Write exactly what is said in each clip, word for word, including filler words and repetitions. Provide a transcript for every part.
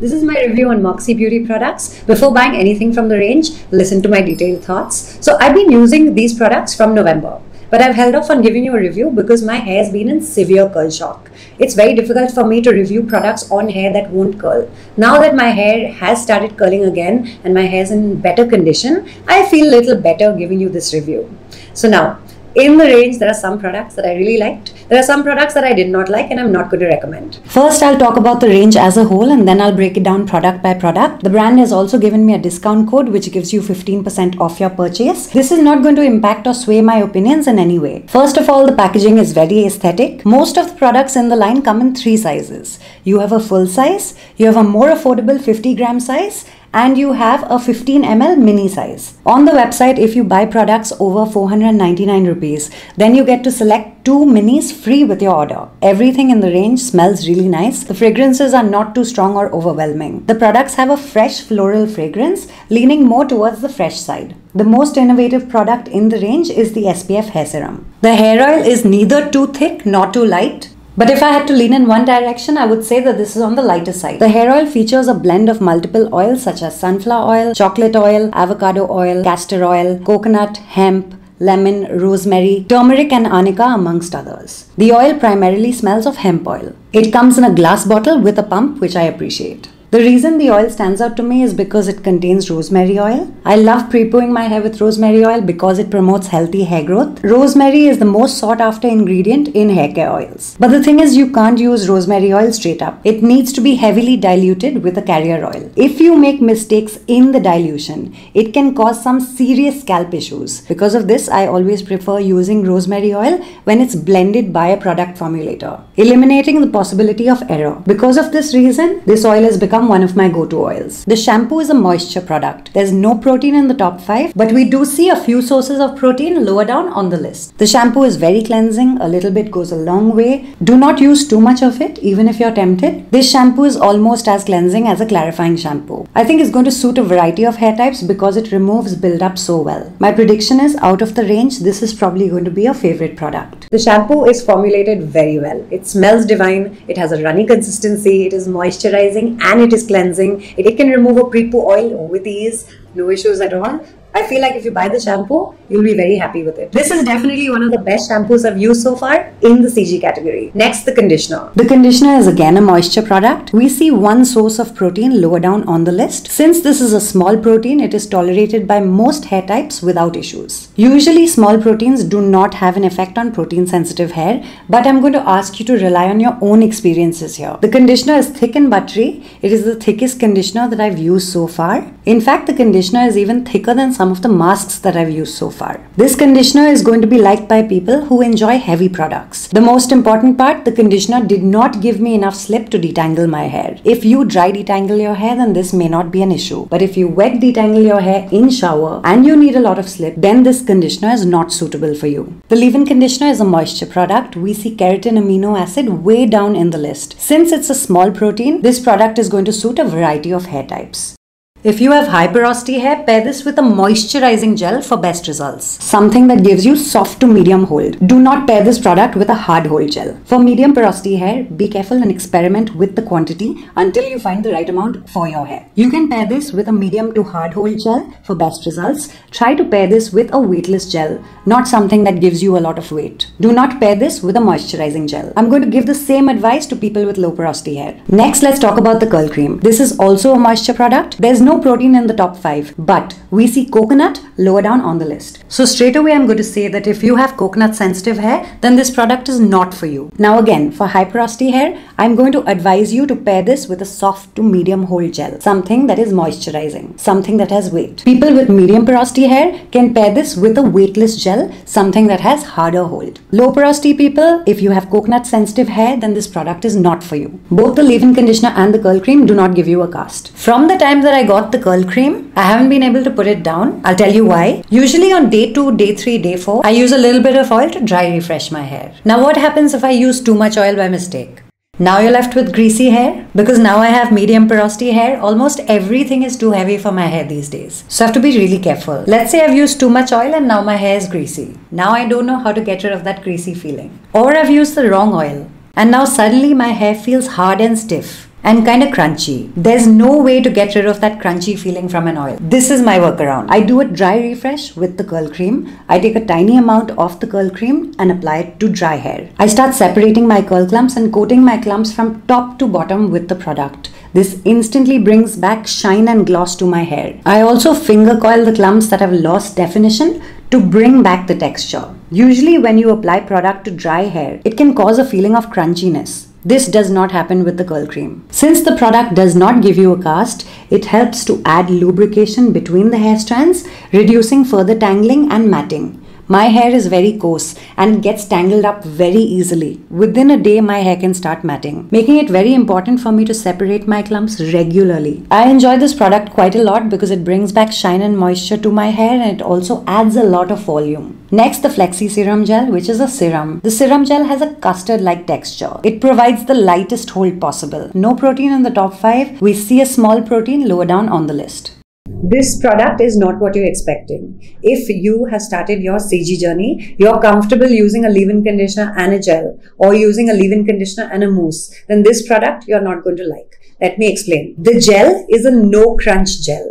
This is my review on Moxie Beauty products. Before buying anything from the range, listen to my detailed thoughts. So I've been using these products from November, but I've held off on giving you a review because my hair has been in severe curl shock. It's very difficult for me to review products on hair that won't curl. Now that my hair has started curling again and my hair's in better condition, I feel a little better giving you this review. So now, in the range, there are some products that I really liked. There are some products that I did not like and I'm not going to recommend. First, I'll talk about the range as a whole and then I'll break it down product by product. The brand has also given me a discount code which gives you fifteen percent off your purchase. This is not going to impact or sway my opinions in any way. First of all, the packaging is very aesthetic. Most of the products in the line come in three sizes. You have a full size, you have a more affordable fifty gram size, and you have a fifteen M L mini size. On the website, if you buy products over four hundred ninety-nine rupees, then you get to select two minis free with your order. Everything in the range smells really nice. The fragrances are not too strong or overwhelming. The products have a fresh floral fragrance, leaning more towards the fresh side. The most innovative product in the range is the S P F Hair Serum. The hair oil is neither too thick nor too light. But if I had to lean in one direction, I would say that this is on the lighter side. The hair oil features a blend of multiple oils such as sunflower oil, chocolate oil, avocado oil, castor oil, coconut, hemp, lemon, rosemary, turmeric and arnica amongst others. The oil primarily smells of hemp oil. It comes in a glass bottle with a pump, which I appreciate. The reason the oil stands out to me is because it contains rosemary oil. I love pre-pooing my hair with rosemary oil because it promotes healthy hair growth. Rosemary is the most sought after ingredient in hair care oils. But the thing is, you can't use rosemary oil straight up. It needs to be heavily diluted with a carrier oil. If you make mistakes in the dilution, it can cause some serious scalp issues. Because of this, I always prefer using rosemary oil when it's blended by a product formulator, eliminating the possibility of error. Because of this reason, this oil has become one of my go-to oils. The shampoo is a moisture product. There's no protein in the top five, but we do see a few sources of protein lower down on the list. The shampoo is very cleansing. A little bit goes a long way. Do not use too much of it, even if you're tempted. This shampoo is almost as cleansing as a clarifying shampoo. I think it's going to suit a variety of hair types because it removes buildup so well. My prediction is, out of the range, this is probably going to be a favorite product. The shampoo is formulated very well. It smells divine. It has a runny consistency. It is moisturizing and it is cleansing. It can remove a pre-poo oil with ease, no issues at all. I feel like if you buy the shampoo, you'll be very happy with it. This is definitely one of the best shampoos I've used so far in the C G category. Next, the conditioner. The conditioner is again a moisture product. We see one source of protein lower down on the list. Since this is a small protein, it is tolerated by most hair types without issues. Usually, small proteins do not have an effect on protein-sensitive hair, but I'm going to ask you to rely on your own experiences here. The conditioner is thick and buttery. It is the thickest conditioner that I've used so far. In fact, the conditioner is even thicker than some of the masks that I've used so far. This conditioner is going to be liked by people who enjoy heavy products. The most important part, the conditioner did not give me enough slip to detangle my hair. If you dry detangle your hair, then this may not be an issue. But if you wet detangle your hair in shower and you need a lot of slip, then this conditioner is not suitable for you. The leave-in conditioner is a moisture product. We see keratin amino acid way down in the list. Since it's a small protein, this product is going to suit a variety of hair types. If you have high porosity hair, pair this with a moisturizing gel for best results. Something that gives you soft to medium hold. Do not pair this product with a hard hold gel. For medium porosity hair, be careful and experiment with the quantity until you find the right amount for your hair. You can pair this with a medium to hard hold gel for best results. Try to pair this with a weightless gel, not something that gives you a lot of weight. Do not pair this with a moisturizing gel. I'm going to give the same advice to people with low porosity hair. Next, let's talk about the curl cream. This is also a moisture product. There's no protein in the top five, but we see coconut lower down on the list. So straight away I'm going to say that if you have coconut sensitive hair, then this product is not for you. Now again, for high porosity hair, I'm going to advise you to pair this with a soft to medium hold gel, something that is moisturizing, something that has weight. People with medium porosity hair can pair this with a weightless gel, something that has harder hold. Low porosity people, if you have coconut sensitive hair, then this product is not for you. Both the leave-in conditioner and the curl cream do not give you a cast. From the time that I got the curl cream, I haven't been able to put it down. I'll tell you why. Usually on day two, day three, day four, I use a little bit of oil to dry refresh my hair. Now what happens if I use too much oil by mistake? Now you're left with greasy hair. Because now I have medium porosity hair, almost everything is too heavy for my hair these days. So I have to be really careful. Let's say I've used too much oil and now my hair is greasy. Now I don't know how to get rid of that greasy feeling. Or I've used the wrong oil and now suddenly my hair feels hard and stiff. and kind of crunchy. There's no way to get rid of that crunchy feeling from an oil. This is my workaround. I do a dry refresh with the curl cream. I take a tiny amount of the curl cream and apply it to dry hair. I start separating my curl clumps and coating my clumps from top to bottom with the product. This instantly brings back shine and gloss to my hair. I also finger coil the clumps that have lost definition to bring back the texture. Usually when you apply product to dry hair, it can cause a feeling of crunchiness. This does not happen with the curl cream. Since the product does not give you a cast, it helps to add lubrication between the hair strands, reducing further tangling and matting. My hair is very coarse and gets tangled up very easily. Within a day, my hair can start matting, making it very important for me to separate my clumps regularly. I enjoy this product quite a lot because it brings back shine and moisture to my hair, and it also adds a lot of volume. Next, the Flexi Serum Gel, which is a serum. The serum gel has a custard-like texture. It provides the lightest hold possible. No protein in the top five. We see a small protein lower down on the list. This product is not what you're expecting. If you have started your C G journey, you're comfortable using a leave-in conditioner and a gel, or using a leave-in conditioner and a mousse, then this product you're not going to like. Let me explain. The gel is a no-crunch gel.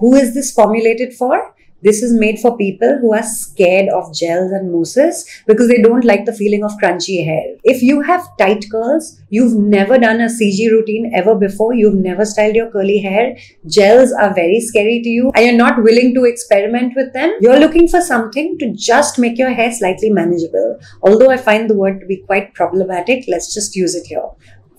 Who is this formulated for? This is made for people who are scared of gels and mousses because they don't like the feeling of crunchy hair. If you have tight curls, you've never done a C G routine ever before, you've never styled your curly hair, gels are very scary to you and you're not willing to experiment with them, you're looking for something to just make your hair slightly manageable. Although I find the word to be quite problematic, let's just use it here.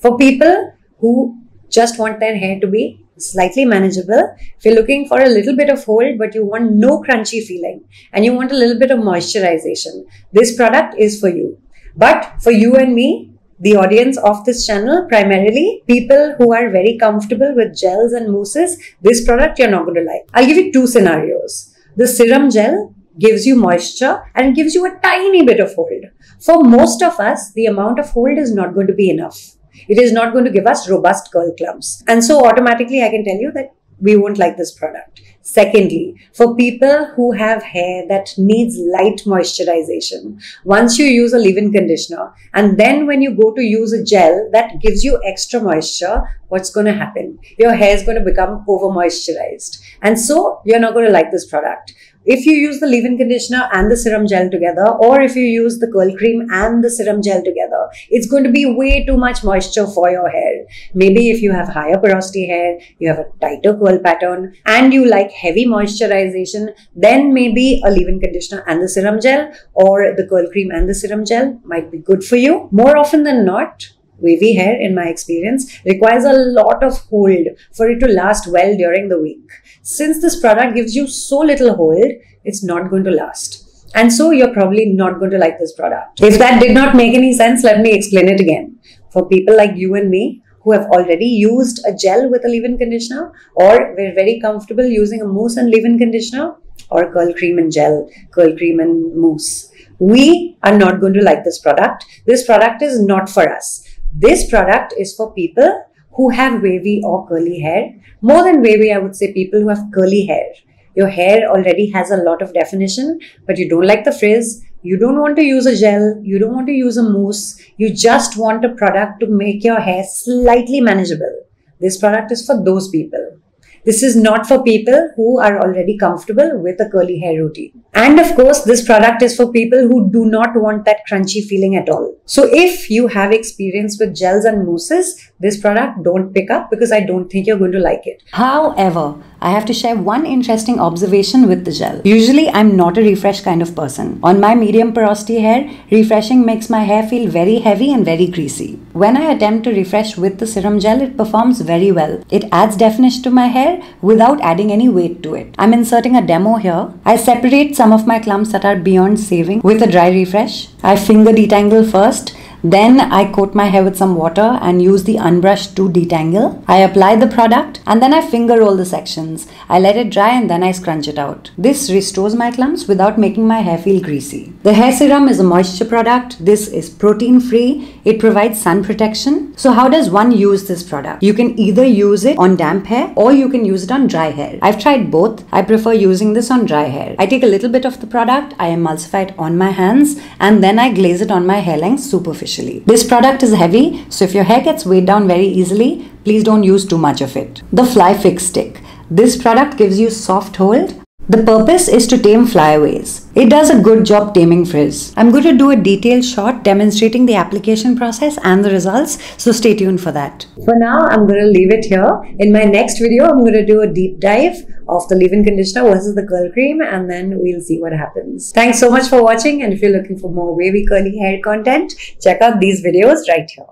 For people who just want their hair to be slightly manageable, if you're looking for a little bit of hold but you want no crunchy feeling and you want a little bit of moisturization, this product is for you. But for you and me, the audience of this channel, primarily people who are very comfortable with gels and mousses, this product you're not going to like. I'll give you two scenarios. The serum gel gives you moisture and gives you a tiny bit of hold. For most of us, the amount of hold is not going to be enough. It is not going to give us robust curl clumps. And so automatically I can tell you that we won't like this product. Secondly, for people who have hair that needs light moisturization, once you use a leave-in conditioner and then when you go to use a gel that gives you extra moisture, what's going to happen? Your hair is going to become over moisturized. And so you're not going to like this product. If you use the leave-in conditioner and the serum gel together, or if you use the curl cream and the serum gel together, it's going to be way too much moisture for your hair. Maybe if you have higher porosity hair, you have a tighter curl pattern, and you like heavy moisturization, then maybe a leave-in conditioner and the serum gel, or the curl cream and the serum gel might be good for you. More often than not, wavy hair, in my experience, requires a lot of hold for it to last well during the week. Since this product gives you so little hold, it's not going to last. And so you're probably not going to like this product. If that did not make any sense, let me explain it again. For people like you and me, who have already used a gel with a leave-in conditioner, or we're very comfortable using a mousse and leave-in conditioner, or curl cream and gel, curl cream and mousse, we are not going to like this product. This product is not for us. This product is for people who have wavy or curly hair. More than wavy, I would say people who have curly hair. Your hair already has a lot of definition, but you don't like the frizz. You don't want to use a gel. You don't want to use a mousse. You just want a product to make your hair slightly manageable. This product is for those people. This is not for people who are already comfortable with a curly hair routine. And of course, this product is for people who do not want that crunchy feeling at all. So if you have experience with gels and mousses, this product don't pick up because I don't think you're going to like it. However, I have to share one interesting observation with the gel. Usually, I'm not a refresh kind of person. On my medium porosity hair, refreshing makes my hair feel very heavy and very greasy. When I attempt to refresh with the serum gel, it performs very well. It adds definition to my hair without adding any weight to it. I'm inserting a demo here. I separate some of my clumps that are beyond saving with a dry refresh. I finger detangle first, then I coat my hair with some water and use the unbrushed to detangle. I apply the product and then I finger roll the sections. I let it dry and then I scrunch it out. This restores my clumps without making my hair feel greasy. The hair serum is a moisture product. This is protein free. It provides sun protection. So how does one use this product? You can either use it on damp hair or you can use it on dry hair. I've tried both. I prefer using this on dry hair. I take a little bit of the product, I emulsify it on my hands and then I glaze it on my hairline superficially. This product is heavy, so if your hair gets weighed down very easily, Please don't use too much of it. The Flyfix Stick. This product gives you soft hold. The purpose is to tame flyaways. It does a good job taming frizz. I'm going to do a detailed shot demonstrating the application process and the results, so stay tuned for that. For now, I'm going to leave it here. In my next video, I'm going to do a deep dive of the leave-in conditioner versus the curl cream, and then we'll see what happens. Thanks so much for watching, and if you're looking for more wavy curly hair content, check out these videos right here.